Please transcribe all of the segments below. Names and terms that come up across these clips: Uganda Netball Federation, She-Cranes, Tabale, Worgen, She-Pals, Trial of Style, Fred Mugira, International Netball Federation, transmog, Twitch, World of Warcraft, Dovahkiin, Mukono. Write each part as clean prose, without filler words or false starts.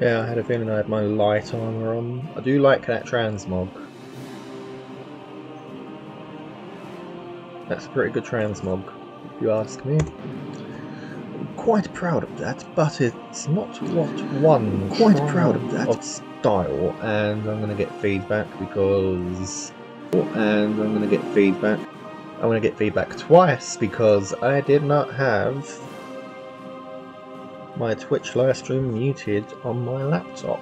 Yeah, I had a feeling I had my light armor on. I do like that transmog. That's a pretty good transmog, if you ask me. I'm quite proud of that, but it's not what one. Quite proud of that of style, and I'm gonna get feedback because. And I'm gonna get feedback. I'm gonna get feedback twice because I did not have my Twitch livestream muted on my laptop.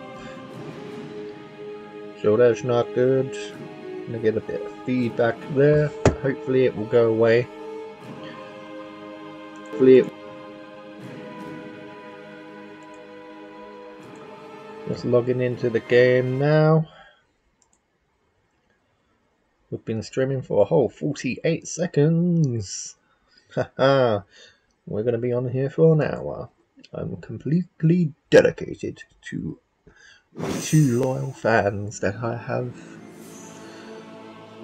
So that's not good. I'm gonna get a bit of feedback there. Hopefully it will go away. Hopefully it. Just logging into the game now. We've been streaming for a whole 48 seconds. Haha. We're going to be on here for an hour. I'm completely dedicated to two loyal fans that I have.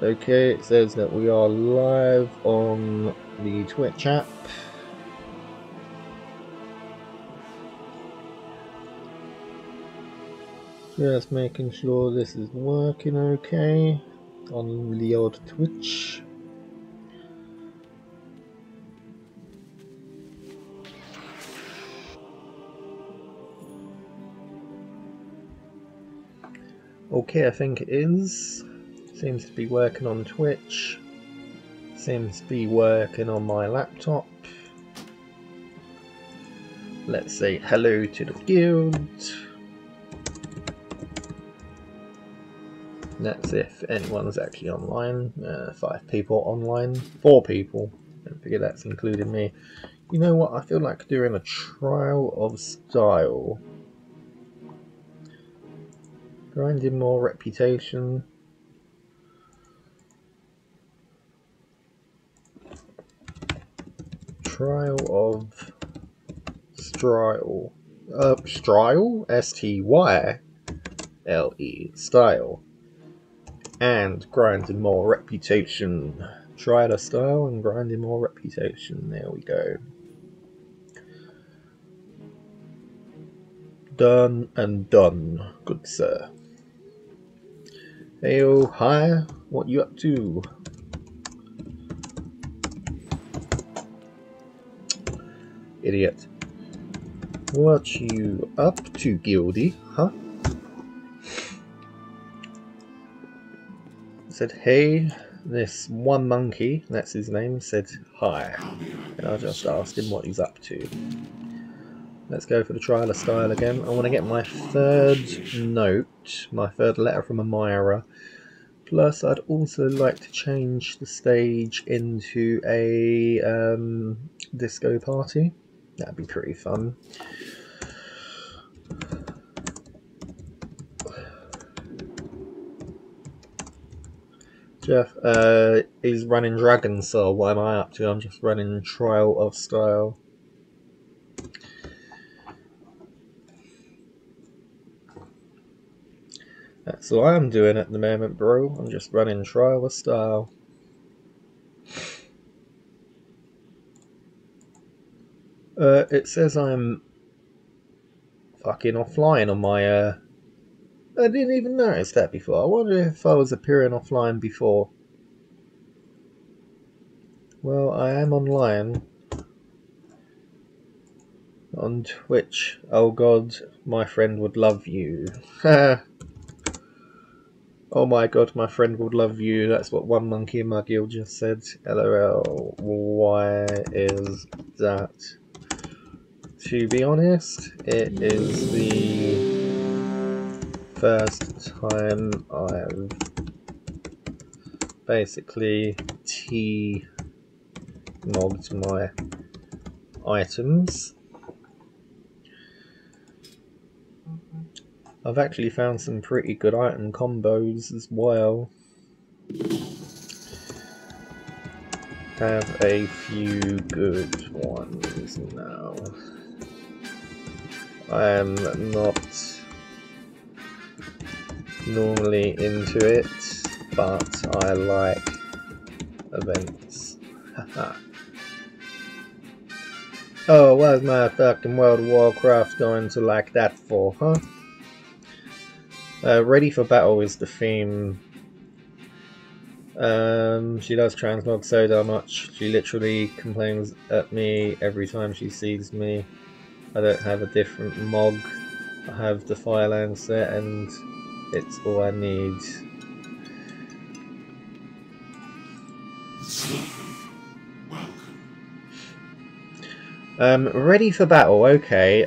Okay, it says that we are live on the Twitch app. Just making sure this is working okay. On the old Twitch. Okay, I think it is. Seems to be working on Twitch. Seems to be working on my laptop. Let's say hello to the guild. That's if anyone's actually online. 5 people online. 4 people. Don't forget that's including me. You know what? I feel like doing a Trial of Style. Grinding more reputation. Trial of Style. Style? S-T-Y-L-E. Style. And grinding more reputation. Trial of Style and grinding more reputation. There we go. Done and done. Good sir. Hey, oh, hi. What you up to? Idiot. What you up to, Guildie? Huh? Said, hey, this one monkey, that's his name, said hi, and I just asked him what he's up to. Let's go for the Trial of Style again. I want to get my third note, my third letter from Amira, plus I'd also like to change the stage into a disco party. That'd be pretty fun. Jeff is running Dragon Soul. What am I up to? I'm just running Trial of Style. That's all I'm doing at the moment, bro. I'm just running Trial of Style. It says I'm fucking offline on my I didn't even notice that before. I wonder if I was appearing offline before. Well, I am online. On Twitch. Oh god, my friend would love you. Oh my god, my friend would love you. That's what one monkey in my guild just said. LOL. Why is that? To be honest, it is the first time I've basically T-mogged my items. I've actually found some pretty good item combos as well. Have a few good ones now. I am not normally into it, but I like events. Oh, where's my fucking World of Warcraft going to like that for, huh? Ready for Battle is the theme. She loves transmog so damn much. She literally complains at me every time she sees me. I don't have a different mog. I have the Fireland set and it's all I need. Ready for battle, okay.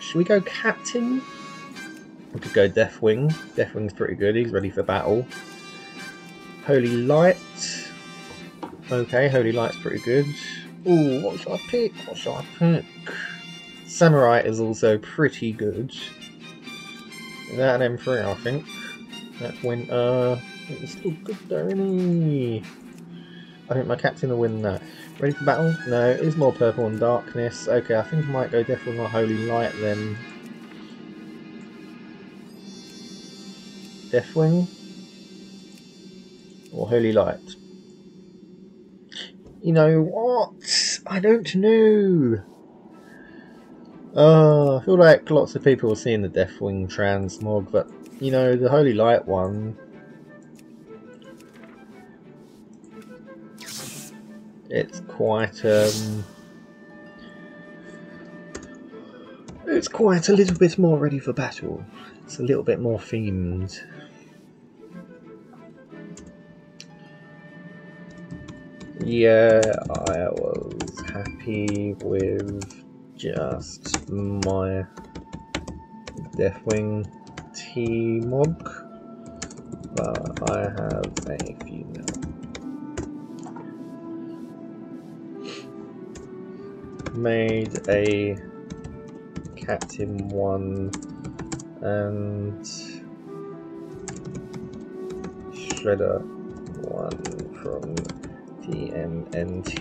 Should we go Captain? We could go Deathwing. Deathwing's pretty good, he's ready for battle. Holy Light. Okay, Holy Light's pretty good. Ooh, what should I pick? What should I pick? Samurai is also pretty good. That and M3, I think. That went, it was still good though, isn't it? I think my captain will win that. Ready for battle? No, it is more purple and darkness. Okay, I think I might go Deathwing or Holy Light then. Deathwing? Or Holy Light? You know what? I don't know. I feel like lots of people are seeing the Deathwing transmog, but you know, the Holy Light one, it's quite a little bit more ready for battle. It's a little bit more themed. Yeah, I was happy with just my Deathwing T mob, but I have a female. Made a captain one and Shredder one from TMNT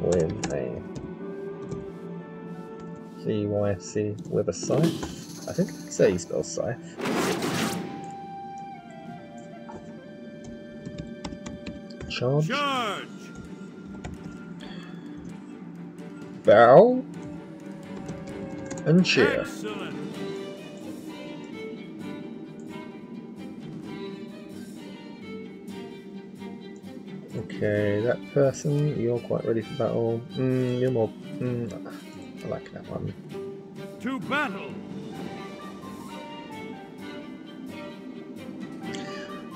with a CYFC with a scythe. I think that's how you spell scythe. Charge. Charge. Bow. And cheer. Excellent. Okay, that person, you're quite ready for battle. You're more. I like that one. To battle.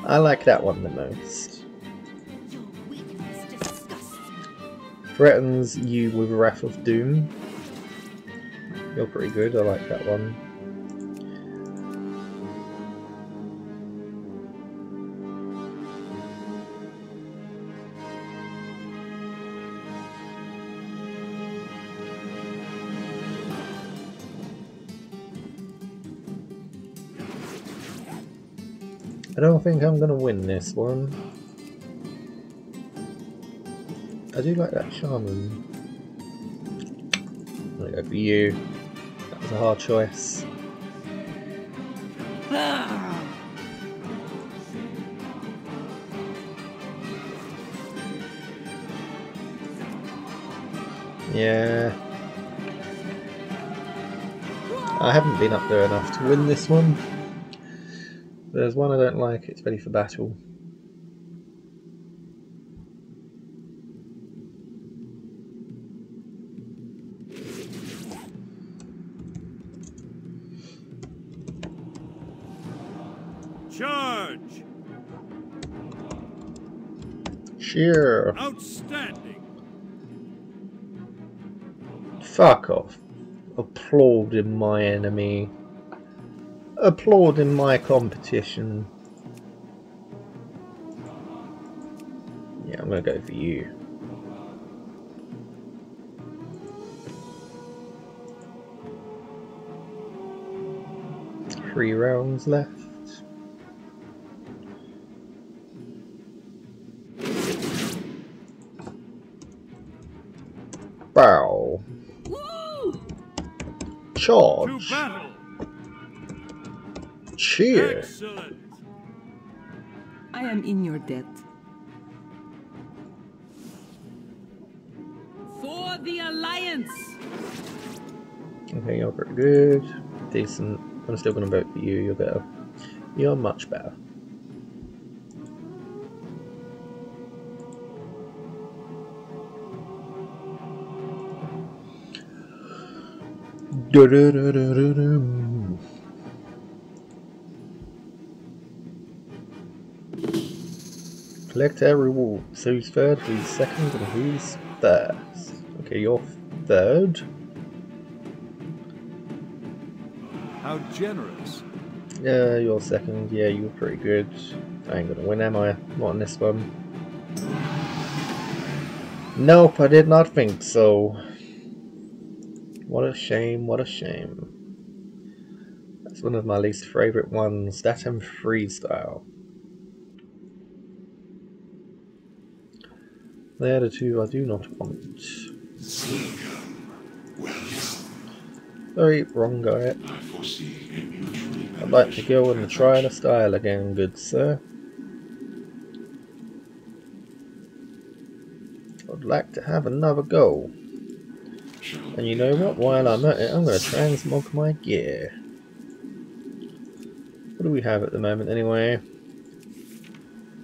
I like that one the most. Your weakness disgusts me. Threatens you with Wrath of Doom. You're pretty good. I like that one. I don't think I'm gonna win this one. I do like that shaman. I'm gonna go for you. That was a hard choice. Yeah. I haven't been up there enough to win this one. There's one I don't like, it's ready for battle. Charge! Cheer! Outstanding! Fuck off. Applauding my enemy. Applauding my competition. Yeah, I'm gonna go for you. Three rounds left. Bow. Woo! Charge. Cheer! Excellent. I am in your debt. For the Alliance! Okay, you're pretty good. Decent. I'm still going to vote for you. You're better. You're much better. Collect every wall. So who's third, who's second, and who's first? Okay, you're third. How generous. Yeah, you're second. Yeah, you're pretty good. I ain't gonna win, am I? Not on this one. Nope, I did not think so. What a shame, what a shame. That's one of my least favourite ones, that and freestyle. They are the two I do not want. Sorry, wrong guy. I'd like to go in the Trial of Style again, good sir. I'd like to have another go. And you know what, while I'm at it, I'm going to transmog my gear. What do we have at the moment anyway?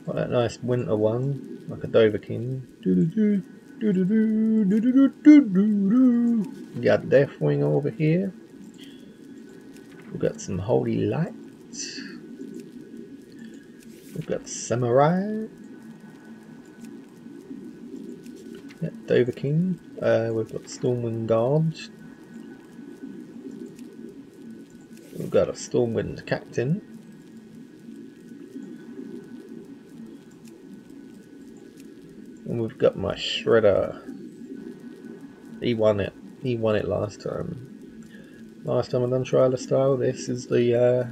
What that nice winter one, like a Dovahkiin. We got Deathwing over here. We've got some Holy Light. We've got Samurai. Yeah, Dovahkiin. We've got Stormwind Guard. We've got a Stormwind Captain. And we've got my Shredder. He won it. He won it last time. Last time I done Trial of Style, this is the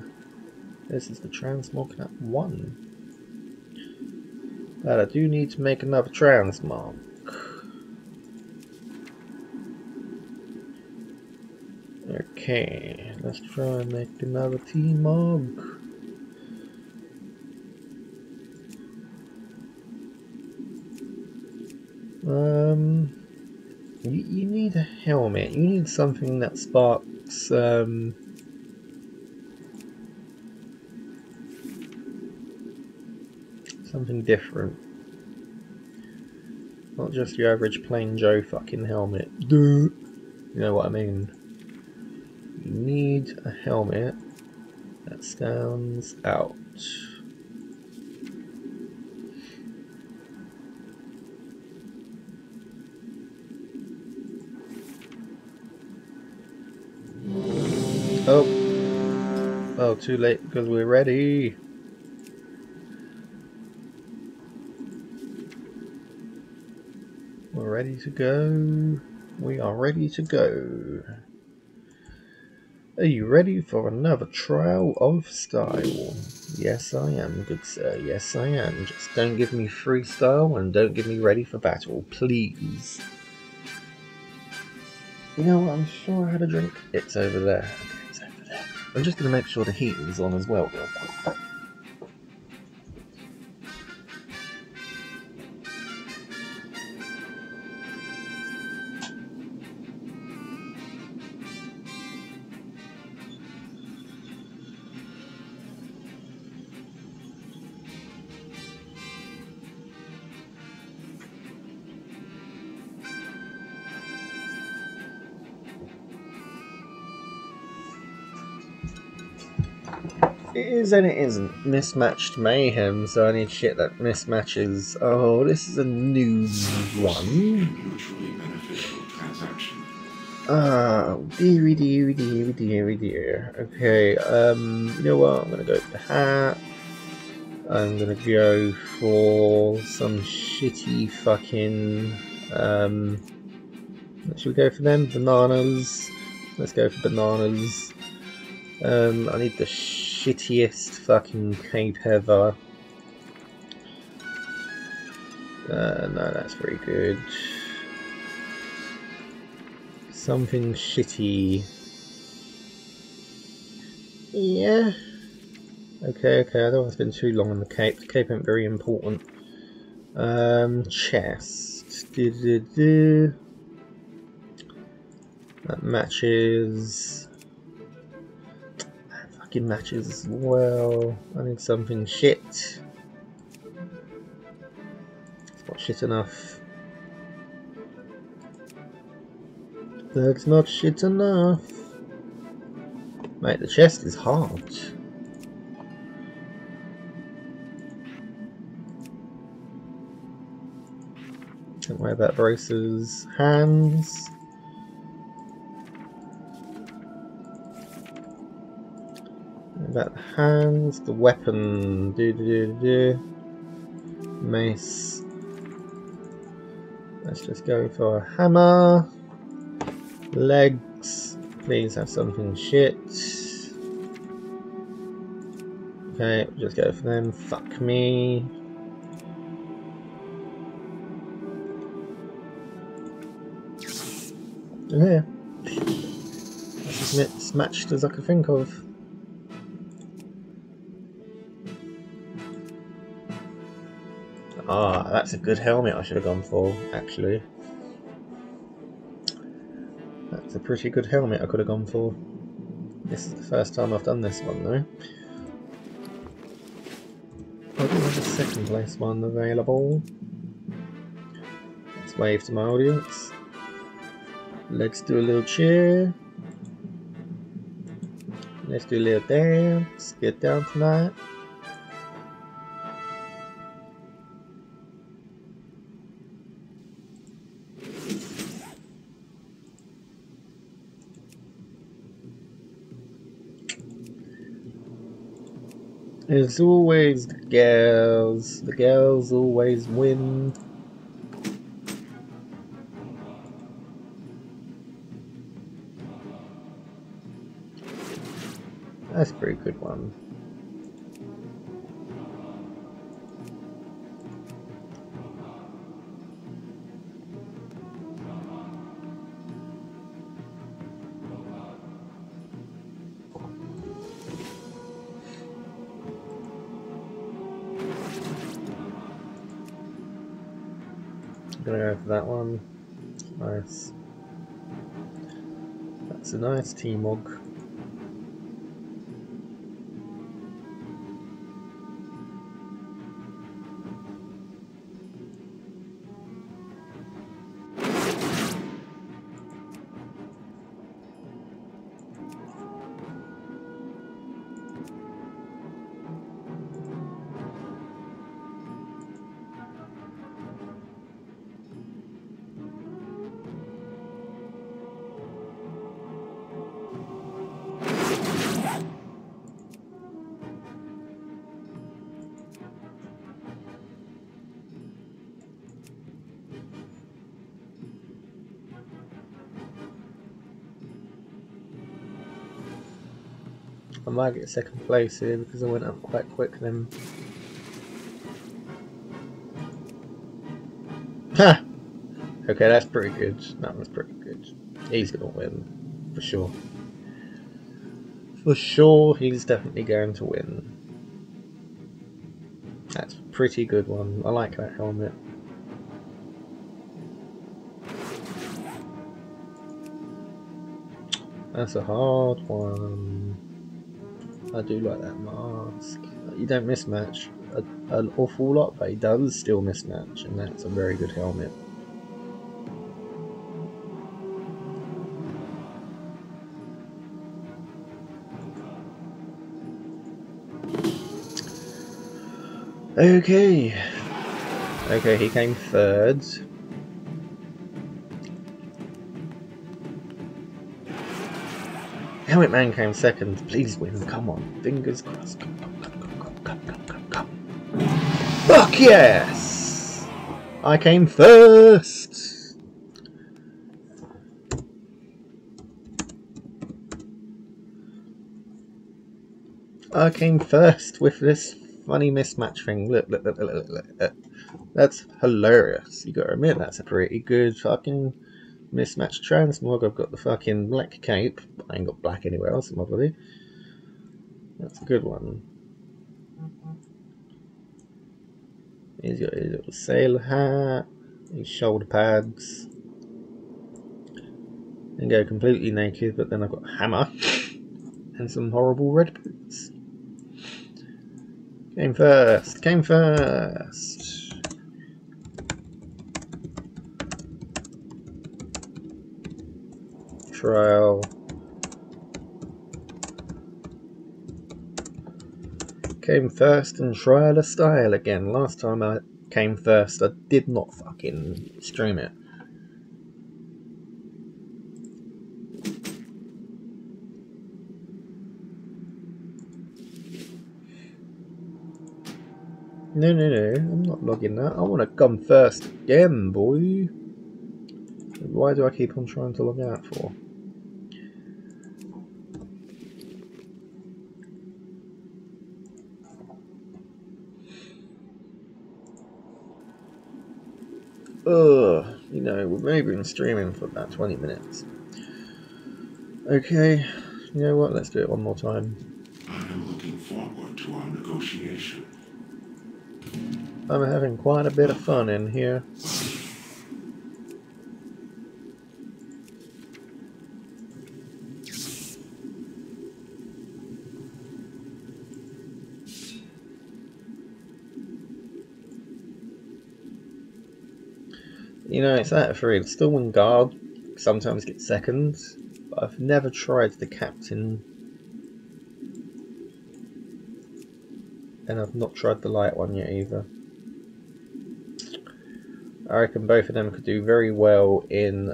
transmog that won. But I do need to make another transmog. Okay, let's try and make another T-Mog. You need a helmet. You need something that sparks, something different. Not just your average plain Joe fucking helmet. Duh. You know what I mean. You need a helmet that stands out. Oh, oh, too late because we're ready. We're ready to go. We are ready to go. Are you ready for another Trial of Style? Yes, I am, good sir. Yes, I am. Just don't give me freestyle and don't give me ready for battle, please. You know what? I'm sure I had a drink. It's over there. Okay, it's over there. I'm just going to make sure the heat is on as well, real quick. It is and it isn't. Mismatched Mayhem, so I need shit that mismatches. Oh, this is a new one. Oh, dearie, dearie, dearie, dearie, dear. Okay, you know what? I'm gonna go for the hat. I'm gonna go for some shitty fucking. Should we go for them? Bananas. Let's go for bananas. I need the shittiest fucking cape ever. No, that's very good. Something shitty. Yeah. Okay, I don't want to spend too long on the cape. The cape ain't very important. Chest. That matches. fucking matches as well. I need something shit. It's not shit enough. That's not shit enough. Mate, the chest is hard. Don't worry about braces. Hands. About the hands. The weapon. Mace. Let's just go for a hammer. Legs. Please have something shit. Okay, just go for them. Fuck me. Yeah, that's as mismatched as I could think of. Ah, that's a good helmet I should have gone for, actually. That's a pretty good helmet I could have gone for. This is the first time I've done this one, though. I do have a second place one available. Let's wave to my audience. Let's do a little cheer. Let's do a little dance. Get down tonight. It's always the girls. The girls always win. That's a pretty good one. I'm gonna go for that one. Nice. That's a nice team hog. I might get second place here because I went up quite quick then. Ha! Okay, that's pretty good. That was pretty good. He's gonna win. For sure. For sure, he's definitely going to win. That's a pretty good one. I like that helmet. That's a hard one. I do like that mask. You don't mismatch an awful lot, but he does still mismatch, and that's a very good helmet. Okay. Okay, he came third. Helmet Man came second. Please win. Come on. Fingers crossed. Come. Fuck yes! I came first! I came first with this funny mismatch thing. Look. That's hilarious. You gotta admit, that's a pretty good fucking mismatched transmog. I've got the fucking black cape. I ain't got black anywhere else in my body. That's a good one. He's got his little sailor hat, his shoulder pads. And go completely naked, but then I've got a hammer. and some horrible red boots. Came first, came first. Trial. Came first and Trial of Style again. Last time I came first, I did not fucking stream it. No, I'm not logging that. I want to come first again, boy. Why do I keep on trying to log out for? Ugh, you know, we've maybe been streaming for about 20 minutes. Okay, you know what, let's do it one more time. I'm looking forward to our negotiation. I'm having quite a bit of fun in here. You know, it's out of three. The Stolen Guard sometimes gets seconds, but I've never tried the Captain. And I've not tried the light one yet either. I reckon both of them could do very well in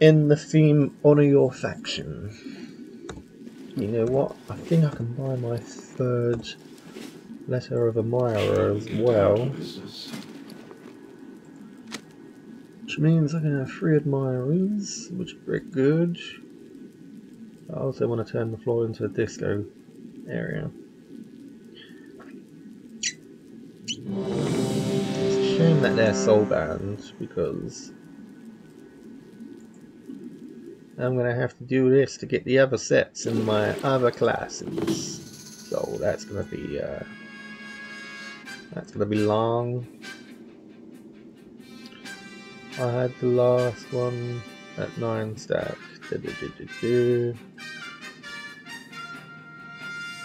the theme Honor Your Faction. You know what? I think I can buy my third letter of Amira as well, which means I can have 3 admirers, which is pretty good. I also want to turn the floor into a disco area. It's a shame that they're soul bound, because I'm going to have to do this to get the other sets in my other classes. So that's going to be long. I had the last one at 9 stack.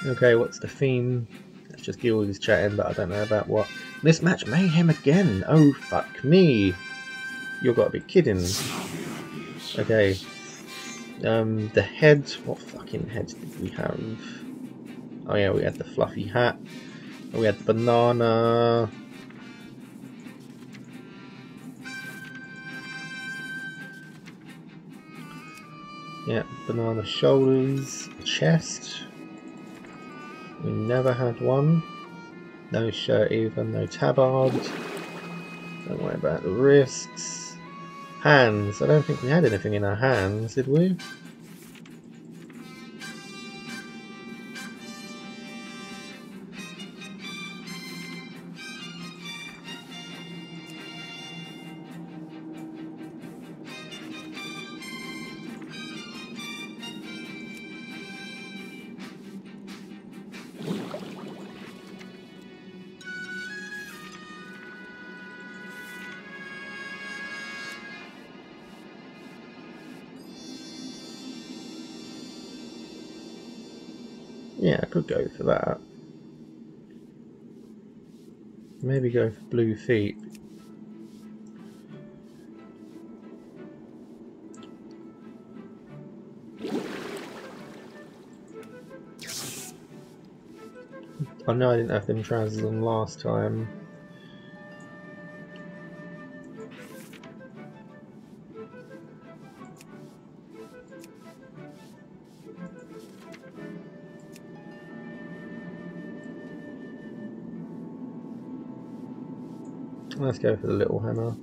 Okay, what's the theme? That's just Gilly's chatting, but I don't know about what. Mismatch Mayhem again! Oh, fuck me! You've got to be kidding. Okay. The head. What fucking head did we have? Oh yeah, we had the fluffy hat. We had the banana. Yeah, banana shoulders, chest. We never had one. No shirt either, no tabard. Don't worry about the wrists. Hands. I don't think we had anything in our hands, did we? Yeah, I could go for that. Maybe go for blue feet. I know I didn't have them trousers on last time. Let's go for the little hammer.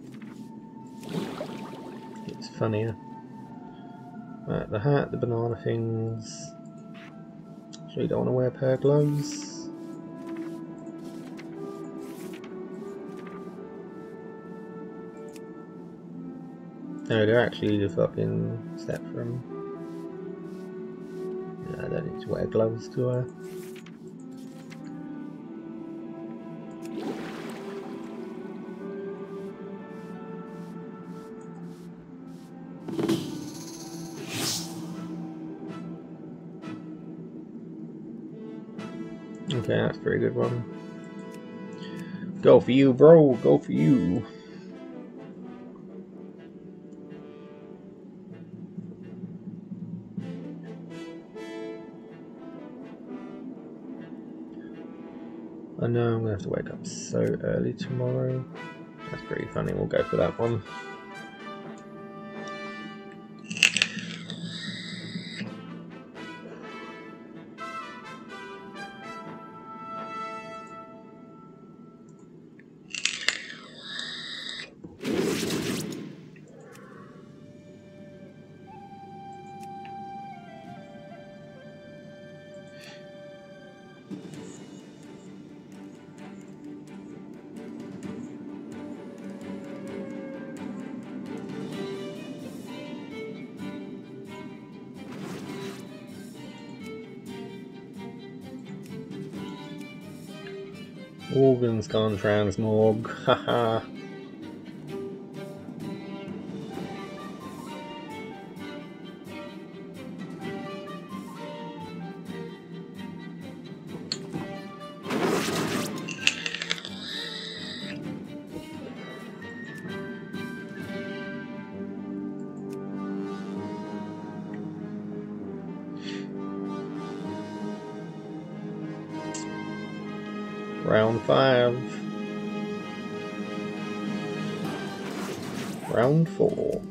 It's funnier. Right, the hat, the banana things. So we don't want to wear a pair of gloves. No, they're actually the fucking set from. No, I don't need to wear gloves, do I? Okay, that's a pretty good one. Go for you, bro. Go for you. I know I'm gonna have to wake up so early tomorrow. That's pretty funny. We'll go for that one. Organ's gone transmog, haha. Round 5, round 4.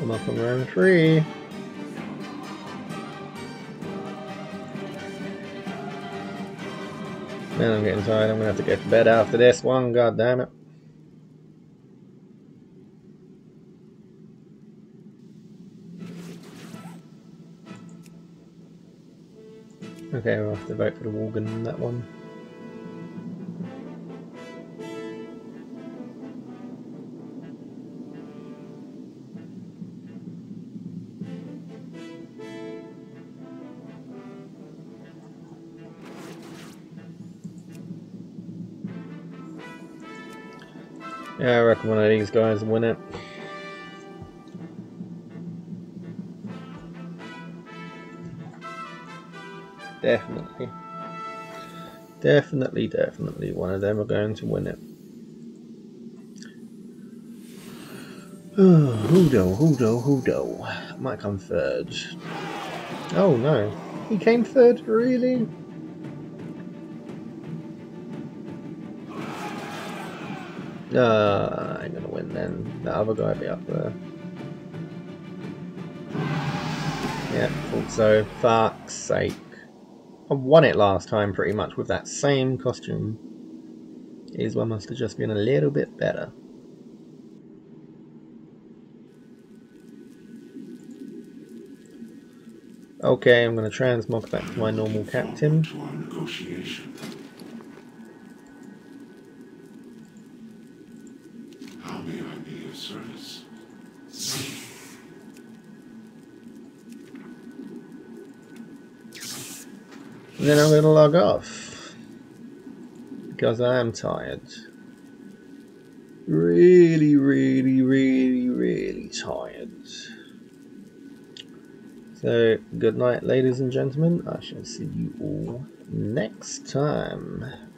I'm up on round 3. Man, I'm getting tired. I'm gonna have to get to bed after this one. God damn it. Okay, we'll have to vote for the Worgen in that one. Yeah, I reckon one of these guys will win it. Definitely. Definitely, definitely one of them are going to win it. Oh, who do? Might come third. Oh no. He came third? Really? I ain't gonna win then. The other guy will be up there. Yeah, thought so. Fuck's sake. I won it last time pretty much with that same costume. His one must have just been a little bit better. Okay, I'm gonna transmog back to my normal captain. And then I'm going to log off, because I am tired. Really, really, really, really tired. So, good night, ladies and gentlemen. I shall see you all next time.